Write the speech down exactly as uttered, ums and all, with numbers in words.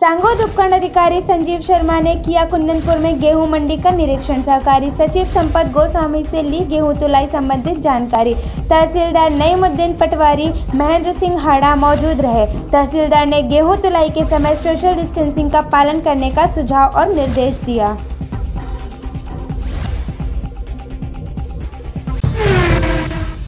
सांगोद उपखंडाधिकारी संजीव शर्मा ने किया कुंदनपुर में गेहूं मंडी का निरीक्षण। सहकारी सचिव सम्पत गोस्वामी से ली गेहूं तुलाई संबंधित जानकारी। तहसीलदार नईमुद्दीन पटवारी महेंद्र सिंह हाड़ा मौजूद रहे। तहसीलदार ने गेहूं तुलाई के समय सोशल डिस्टेंसिंग का पालन करने का सुझाव और निर्देश दिया।